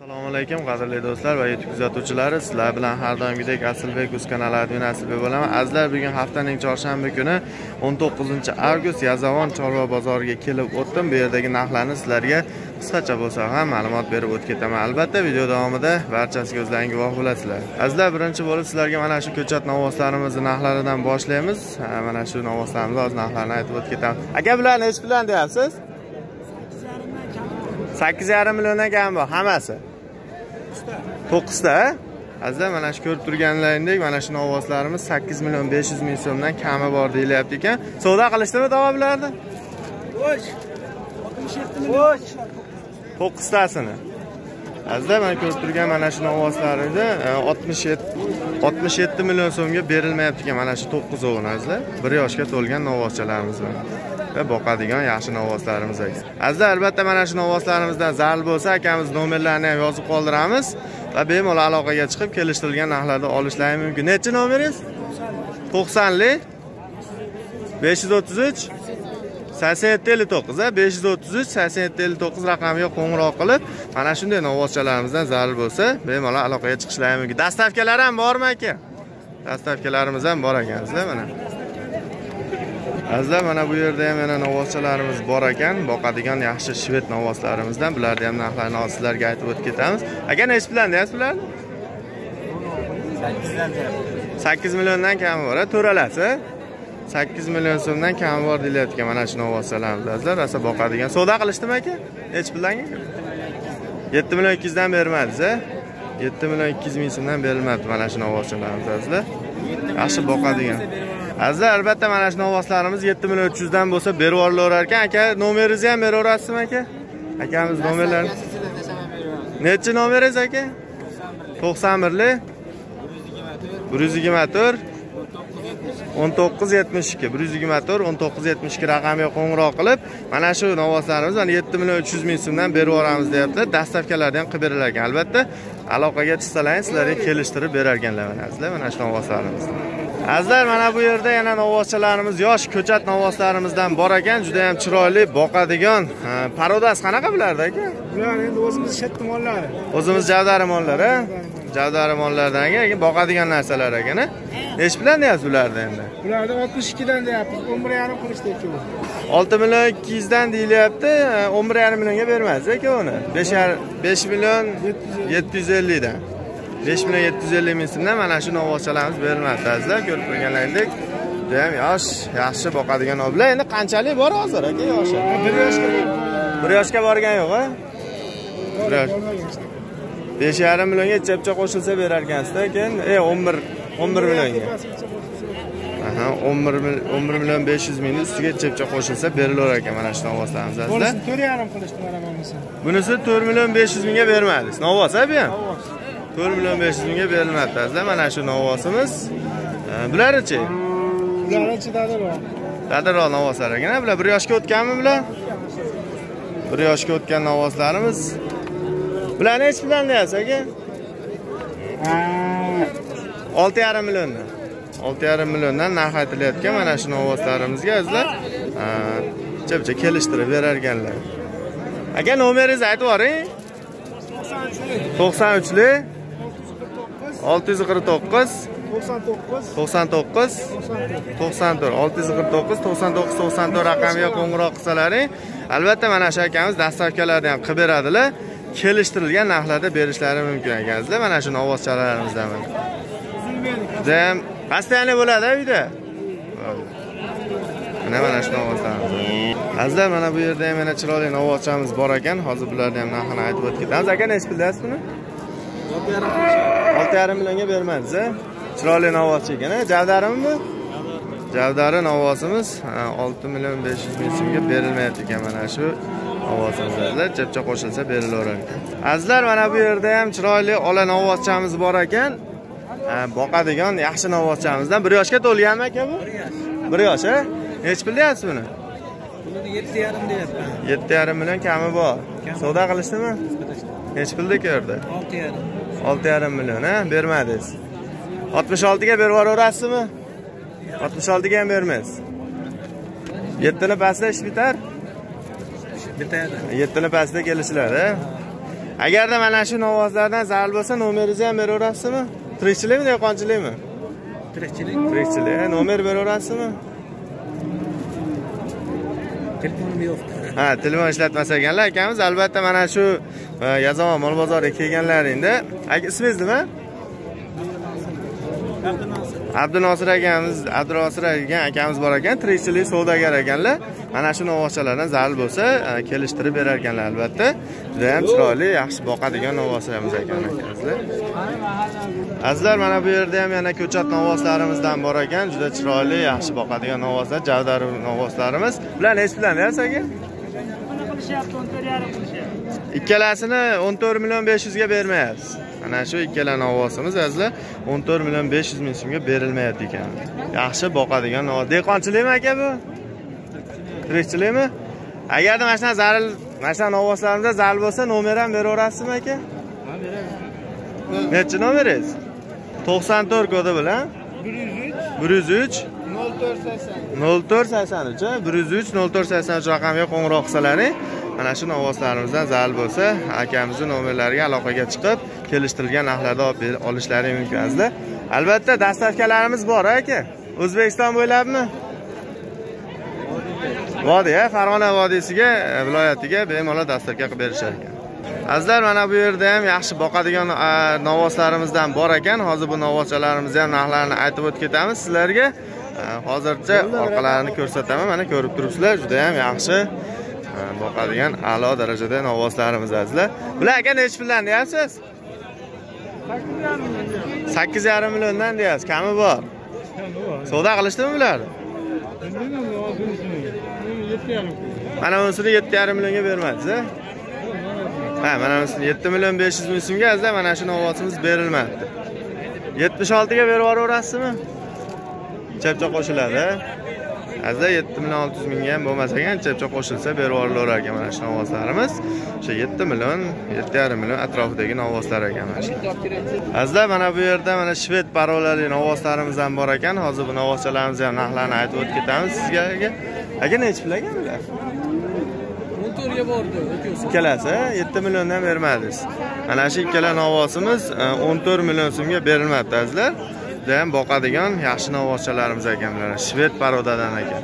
Assalomu alaykum qadrli do'stlar va YouTube kuzatuvchilari, sizlar bilan har doimgidek Asilbek Uz kanali admin Asilbek bo'laman. Azizlar, bugun haftaning chorshanba kuni 19 avgust Yazovon chorva bozoriga kelib o'tdim. Bu yerdagi narxlarni sizlarga qisqacha bo'lsa ham ma'lumot berib o'tib ketaman. Albatta, video davomida barchasiga o'zlaringiz guvoh bo'lasizlar. Azizlar, birinchi bo'lib sizlarga mana shu ko'chat novvoslarimizni narxlaridan boshlaymiz. Mana shu novvoslarimiz hozir narxlarini aytib o'tib ketaman. Aka, bular nech bilan deyapsiz? 8,5 millionga ham bor hammasi. 9'da. Azizlar, mana shu ko'rib turganlaringdek mana shu novvoslarimiz 8 milyon 500 ming so'mdan kami bor deyilyapti ekan. Savdo qilishdimi davo bilarni? Bo'sh. 67 million. Bo'sh. 9tasini. Azizlar, mana ko'rib turgan mana shu novvoslarida 67 million so'mga berilmayapti ekan mana shu 9 o'g'ini azizlar. 1 yoshga to'lgan novvoschalarimiz bor. Boqadigan yaxshi novvoslarimiz aks. Azizlar, albatta mana shu novvoslarimizdan zarl bo'lsa akamiz nomerlarini ham yozib qoldiramiz va bemalol aloqaga chiqib kelishtirilgan narxlarda olishlaringiz mumkin. Necha nomeringiz? 90li 533 8759 533 8759 raqamiga qo'ng'iroq qilib mana shunday novvoschalarimizdan zarl bo'lsa bemalol aloqaga chiqishlaringiz mumkin. Dastavkalar ham bormi aka? Dastavkalarimiz ham bor ekan-sizlar mana. Azizlar, mana bu yerda ham yana novvoschalarimiz bor ekan, boqadigan yaxshi shved novvoslarimizdan. Bularni ham narxlarini sizlarga aytib o'tib ketamiz. Aka, nech bilan deyapsiz bularni? 8 milliondan kami bor, to'ralasi 8 million so'mdan kami bor deyiladi mana shu novvoschalarimiz. Azizlar, rosa boqadigan. Savdo qilishdimi aka? Nech bilan? 7 million 200 dan bermadingiz-a? 7 million 200 ming so'mdan berilmadi mana shu novvoschalarimiz azizlar. Yaxshi boqadigan. Azizlar, albatta mana shu novvoslarimiz 7 million 300 dan bo'lsa berib yuborar ekan. Aka, nomeringizni ham beraverasizmi aka? Akamiz nomerlarini. Nechi nomeringiz aka? 91li 124 1972 124 1972 raqamiga qo'ng'iroq qilib mana shu novvoslarimiz mana 7 million 300 ming so'mdan berib yuboramiz deyaptilar. Dastavkalarni ham qilib berilar ekan. Albatta, aloqaga chiqsalaringiz sizlarga kelishtirib berar ekanlar mana shu novvoslarimizni. Azizlar, mana bu yerda yana novvoschalarimiz, yosh ko'chat novvoslarimizdan bor ekan, juda ham chiroyli boqadigan. Parodasi qanaqa bularda aka? Bular endi o'zimiz shetdi mollari. O'zimiz javdari mollari, javdari mollaridan lekin boqadigan narsalar ekan-a. Nech bilan deyapsiz bularda endi? Bularda 62 dan deyapmiz, 11,5 qilishdi aka. 6 million 200 dan deyilyapti, 11,5 millionga bermaysiz aka uni. 5 million 750 dan. 5,750 ming so'mdan mana shu novvoschalarimiz berilmoqda azizlar. Ko'rib turganlaringdek, juda ham yosh, yaxshi boqadigan obla. Endi qanchalik bor hozir aka yoshi? 1 yoshga borgan yo'q-a? 5,5 millionga chepcha qo'shilsa berar ekansiz-da, keyin 11 millionga. Aha, 11 million 500 mingni ustiga chepcha qo'shilsa berilar ekan mana shu novvoslarimiz azizlar. Bunisi 4,5 qilishdi mana bunisi. Bunisi 4 million 500 mingga bermadingiz. Novvos-a bu ham? 4 milyon 500 mingga berilmoqda azizlar mana shu novvosimiz. Bularchi? Bularchi dadaroq. Dadaroq novvoslar ekan. Bular 1 yoshga o'tganmi bular? 1 yoshga o'tgan novvoslarimiz. Bular nech bilan deyapsiz aka? 6,5 milliondan. 6,5 milliondan narx aytilayotgan mana shu novvoslarimizga azizlar chepcha kelishtirib berar ekanlar. Aka, nomeringizni aytib yuboring. 93li 649 99 raqamiga qo'ng'iroq qilsalaring, albatta mana shu akamiz dastavkalarni ham qilib beradilar, kelishtirilgan narxlarda berishlari mumkin ekan mana shu novvoschalarimizdan. Juda ham postoyanli bo'ladi uyda. Mana shu novvoslarimiz. Azizlar, mana bu yerda ham yana chiroyli novvoschamiz bor ekan. Hozir bularni ham narxini aytib o'tganmiz. Aka, nech bildingiz buni? 6,5 millionga bermadingiz, a? Chiroyli novvoscha ekan-a? Javdarimi bu? Javdari novvosimiz 6 million 500 ming so'mga berilmayapti ekan mana shu novvosimizlar. Chepcha qo'shilsa berilaverar ekan. Azizlar, mana bu yerda ham chiroyli ola novvoschamiz bor ekan. Boqadigan yaxshi novvoschamizdan. 1 yoshga to'lganmi aka bu? 1 yosh, a? Nech bilyapsiz buni? Buni 7,5 deyapman. 7,5 million kami bor. Savdo qilishdimi? Nech bildik yerda? 6,5. 6,5 million, ha? Bermadingiz. 66ga berib yuborasizmi? 66ga ham bermaysiz. 7 ni pastda ish bitar. 7 ni pastda kelishlar, ha? Eğer de bana şu navazlardan zarar olsa numerizi hem ver orası mı? Tırıkçılığı mı da yabancılığı mı? Tırıkçılığı. Tırıkçılığı. Numer ver orası mı? Telefonum yok. Ha, telefon işletmese genler. Ekemiz elbette bana şu yazama mal bazar iki genlerinde. İsminiz değil mi? Abdülnasır akamiz, bor ekan, tirikchilik savdogar ekanlar. Mana shu novosalardan zarar bo'lsa, kelishtirib berar ekanlar albatta. Juda ham chiroyli, yaxshi boqadigan novosalarimiz ekan akamiz. Azizlar, mana bu yerda ham yana ko'chat novoslarimizdan bor ekan, juda chiroyli, yaxshi boqadigan novoslar, javdar novoslarimiz. Bular nech bilanlarsiz aka? Ikkalasini 14 milyon 500 ga bermayapsiz. Ana shu ikkala novosimiz azizlar 14 milyon 500 ming so'mga berilmayapti ekan. Yaxshi boqadigan novoz. Dehqonchilikmi aka bu? Tirikchilikmi? Agarda mana shundan zarar, mana shundan novoslarimizda zarar bo'lsa, nomer ham beraverasizmi aka? Ha, beraman. Nechi nomeringiz? 94 kodi bilan 103 0483 103 0483 raqamiga qo'ng'iroq qilsalaring. Mana shu novoslarimizdan zarar bo'lsa, akamizning nomerlariga aloqaga chiqib, kelishtirilgan narxlarda olishlari mumkin azizlar. Albatta, dastavkalarimiz bor aka. O'zbekiston bo'ylabmi? Vodiy, Farg'ona vodiysiga, viloyatiga bemalol dastavka qilib berishar ekan. Azizlar, mana bu yerda ham yaxshi boqadigan novoslarimizdan bor ekan. Hozir bu novochalarimizni ham narxlarini aytib o'tib ketamiz sizlarga. Hozircha orqalarini ko'rsataman. Mana ko'rib turibsizlar, juda ham yaxshi boqadigan a'lo darajada novoslarimiz azizlar. Bular aka nech puldan deyapsiz? 8,5 milliondan deyapsiz. Kami bor. Savdo qilishdimi bular? Mana bunisini 7,5 millionga bermadingiz-a? Ha, mana bunisini 7 milyon 500 ming so'mga azizlar mana shu novosimiz berilmadi. 76 ga berib yuboraverasizmi? Chapcha qo'shiladi. Azizlar 7 milyon 600 mingga ham bo'lmasa ham chepcha qo'shilsa berib yuboraverar ekan mana shu novoslarimiz. O'sha 7 milyon, 7,5 milyon atrofidagi novoslar ekan mana shu. Azizlar, mana bu yerda mana shved parolali novoslarimiz ham bor ekan. Hozir bu novosalarimizni ham narxlarini aytib o'tib ketamiz sizga. Aka nech pul ekan bular? 14 ga bordi. Ikkalasi 7 milliondan bermadingiz. Mana shu ikkala novosimiz 14 milyon so'mga berilmadi azizlar. Ham boqadigan yaxshi novochalarimiz ekan bular. Shved parodadan ekan.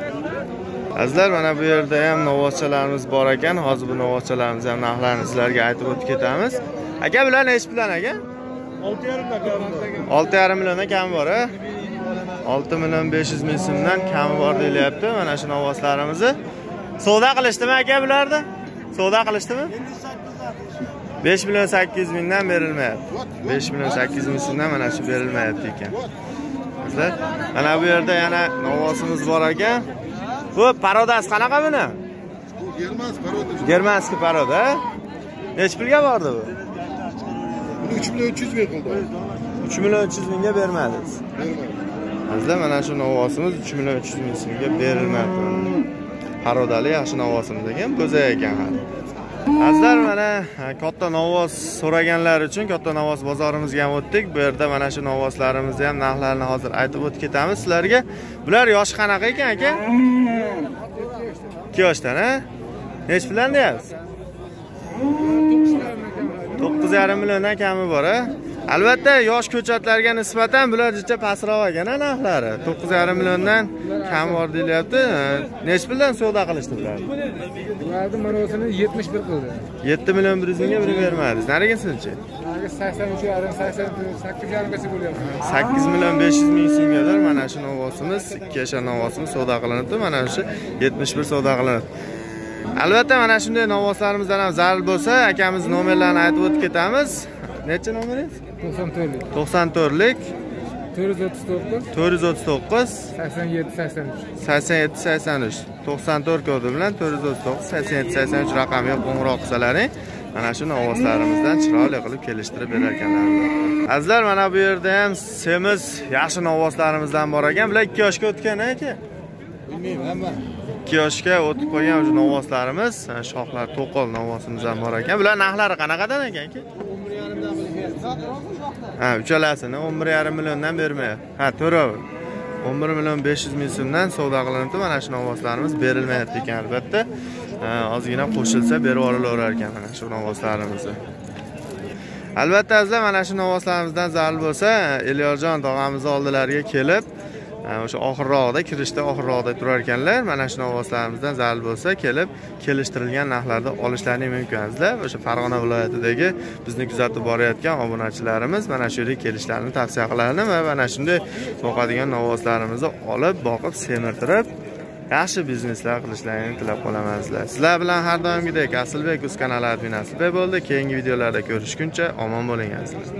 Azizlar, mana bu yerda ham novochalarimiz bor ekan. Hozir bu novochalarimiz ham narxlarini sizlarga aytib o'tib ketamiz. Aka, bular nech bilan aka? 6,5 milliondan kami bor, a? 6 milyon 500 ming so'mdan kami bor deyilyapti mana shu novochalarimizni. Savdo qilishdimi aka bularni? Savdo qilishdimi? 5 milyon 800 mingdan berilmayapti. 5 milyon 800 mingdan mana shu berilmayapti ekan. Azizlar, mana bu yerda yana novosimiz bor ekan. Xo'p, parodasi qanaqa buni? Bu germansk parodasi. Germanski paroda. Nech pulga bordi bu? 3 milyon 300 ming qildi. 3 milyon 300 mingga bermadingiz. Azizlar, mana shu novosimiz 3 milyon 300 mingga berilmayapti. Parodali yaxshi novosimiz ekan, go'zal ekan hali. Azizlar, mana katta novos so'raganlar uchun katta novos bozorimizga ham o'tdik. Bu yerda mana shu novoslarimizni ham narxlarini hozir aytib o'tib ketamiz sizlarga. Bular yoshi qanaqa ekan aka? 2 yoshdan, ha? Nech bilan deyapsiz? 9,5 milliondan kami bor, ha? Albatta, yosh ko'chatlarga nisbatan bular juda pastroq ekan narxlari. 9,5 milliondan kam bor deyilyapti. Nech puldan savdo qilishdi bular? Bularning manosini 71 qildi. 7 milyon 100 mingga berib bermadingiz. Narigasinchi? Narigi 83,5, 88,5 bo'lyapti. 8 milyon 500 ming so'mgalar mana shu novosimiz, ikki yashar novosimiz savdo qilinadi. Mana shu 71 savdo qilinadi. Albatta, mana shunday novoslarimizdan ham zarar bo'lsa, akamiz nomerlarini aytib o'tib ketamiz. Necha nomeringiz? 94lik 439 439 87 83 94 kodi bilan 439 87 83 raqamiga qo'ng'iroq qilsalaring mana shu novoslarimizdan chiroyli qilib kelishtirib berar ekanlar. Azizlar, mana bu yerda ham semiz yaxshi novoslarimizdan bor ekan. Bular 2 yoshga o'tgan aka. Bilmayman, men 2 yoshga o'tib qo'ygan o'sha novoslarimiz, shoxlar to'qol novosimiz ham bor ekan. Bular narxlari qanaqadan ekan aka? Ha, uchalasini 11,5 milliondan bermayapti. Ha, to'g'ri. 11 milyon 500 ming so'mdan savdo qilinadi. Mana shu novoslarimiz berilmayapti ekan albatta. Ozgina qo'shilsa berib yuboraverar ekan mana shu novoslarimizni. Albatta azizlar, mana shu novoslarimizdan zarur bo'lsa, Elyorjon tog'amiz oldilariga kelib, o'sha oxirroqda, kirishda oxirroqda turar ekanlar. Mana shu novoslarimizdan zarur bo'lsa, kelib kelishtirilgan narxlarda olishlaringiz mumkin azizlar. O'sha Farg'ona viloyatidagi bizni kuzatib borayotgan obunachilarimiz mana shu yerga kelishlarini tavsiya qilaman va mana shunday boqadigan novoslarimizni olib, boqib, semirtirib yaxshi bizneslar qilishlarini tilab qolaman sizlar. Sizlar bilan har doimgidek Asilbek Uz kanali admin Asilbek bo'ldi. Keyingi videolarda ko'rishguncha omon bo'ling azizlar.